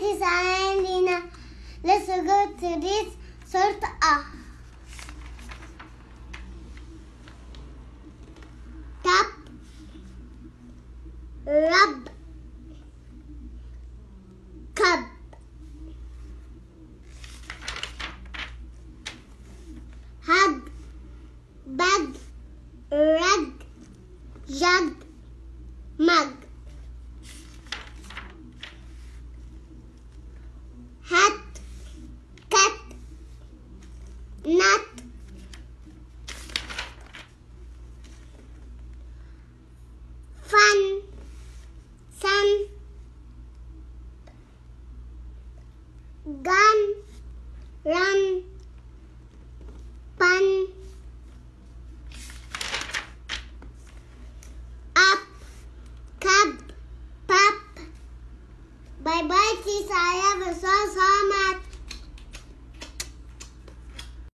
it is Angelina. Let's go to this sort of tap, rub, cup. Hug, bug, rug, jug, mug. Hat, cat, nut. Fun, sun. Gun, run. Bye bye, sis. I have a sauce.